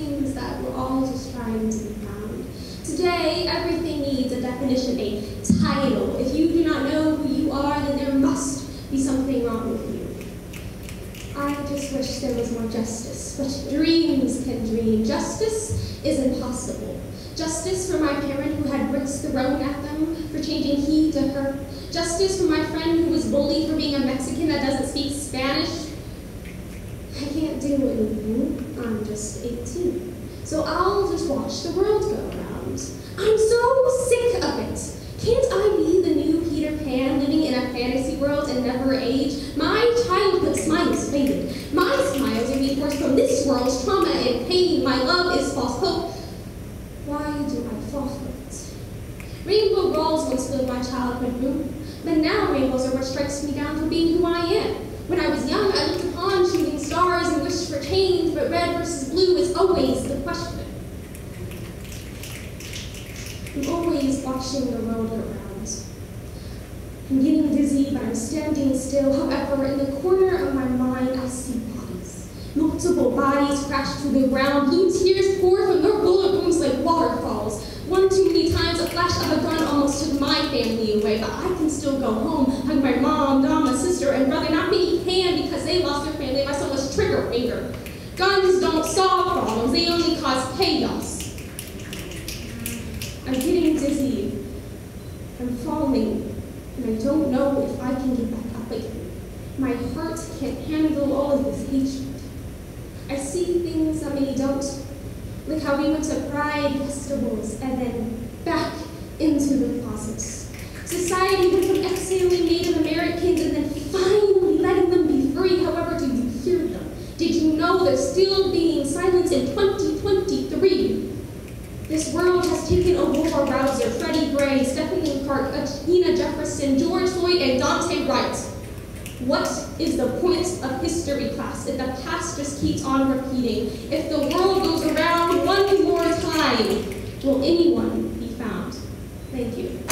things that we're all just trying to be found. Today, everything needs a definition, a title. If you do not know who you are, then there must be something wrong with you. I just wish there was more justice, but dreams can dream. Justice is impossible. Justice for my parent who had bricks thrown at them for changing he to her. Justice for my friend who was bullied for being a Mexican that doesn't speak Spanish. I can't do anything. I'm just 18. So I'll just watch the world go around. I'm so sick of it. Can't I be the new Peter Pan living in a fantasy world and never age? My childhood smile is faded. My smiles are reinforced from this world's trauma and pain. My love is false hope. Why do I fall for it? Rainbow rolls once filled my childhood room, but now rainbows are what strikes me down for being who I am. When I was young, I looked upon shooting stars and wished for change, but red versus blue is always the question. I'm always watching the world go around. I'm getting dizzy, but I'm standing still. However, in the corner of my mind, I see bodies. Multiple bodies crash to the ground. Blue tears pour from their bullet wounds like waterfalls. One too many times, a flash of a gun almost took my family away, but I can still go home, hug my mom, dad, my sister, and brother. Not many can because they lost their family by so much trigger finger. Guns don't solve problems, they only cause chaos. I'm getting dizzy, I'm falling, and I don't know if I can get back up again. My heart can't handle all of this hatred. I see things that many don't. Like how we went to pride festivals and then back into the closets. Society went from exhaling Native Americans and then finally letting them be free. However, did you hear them? Did you know they're still being silenced in 2023? This world has taken over for Rouser, Freddie Gray, Stephanie Clark, Athena Jefferson, George Floyd, and Dante Wright. What is the point of history class if the past just keeps on repeating? If the world goes around one more time, will anyone be found? Thank you.